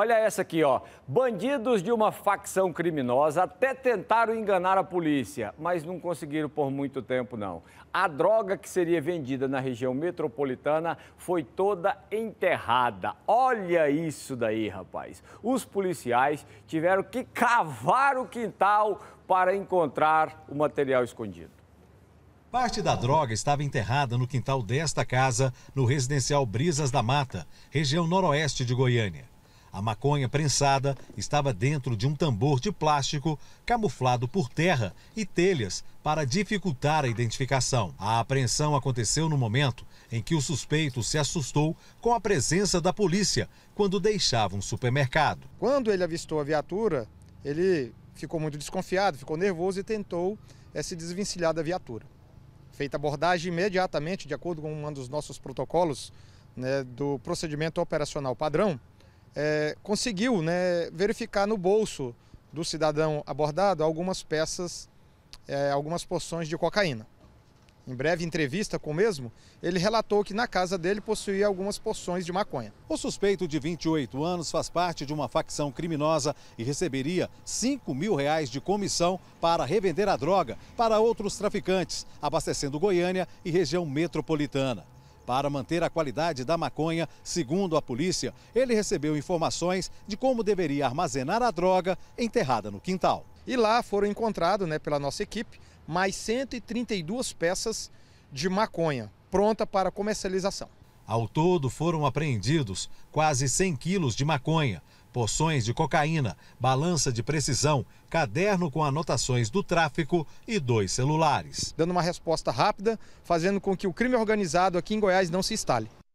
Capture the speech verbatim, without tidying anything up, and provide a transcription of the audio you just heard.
Olha essa aqui, ó. Bandidos de uma facção criminosa até tentaram enganar a polícia, mas não conseguiram por muito tempo, não. A droga que seria vendida na região metropolitana foi toda enterrada. Olha isso daí, rapaz. Os policiais tiveram que cavar o quintal para encontrar o material escondido. Parte da droga estava enterrada no quintal desta casa, no residencial Brisas da Mata, região noroeste de Goiânia. A maconha prensada estava dentro de um tambor de plástico camuflado por terra e telhas para dificultar a identificação. A apreensão aconteceu no momento em que o suspeito se assustou com a presença da polícia quando deixava um supermercado. Quando ele avistou a viatura, ele ficou muito desconfiado, ficou nervoso e tentou é, se desvencilhar da viatura. Feita abordagem imediatamente, de acordo com um dos nossos protocolos, né, do procedimento operacional padrão, É, conseguiu, né, verificar no bolso do cidadão abordado algumas peças, é, algumas porções de cocaína. Em breve entrevista com o mesmo, ele relatou que na casa dele possuía algumas porções de maconha. O suspeito de vinte e oito anos faz parte de uma facção criminosa e receberia cinco mil reais de comissão para revender a droga para outros traficantes, abastecendo Goiânia e região metropolitana. Para manter a qualidade da maconha, segundo a polícia, ele recebeu informações de como deveria armazenar a droga enterrada no quintal. E lá foram encontrados, né, pela nossa equipe, mais cento e trinta e duas peças de maconha, pronta para comercialização. Ao todo foram apreendidos quase cem quilos de maconha, porções de cocaína, balança de precisão, caderno com anotações do tráfico e dois celulares. Dando uma resposta rápida, fazendo com que o crime organizado aqui em Goiás não se instale.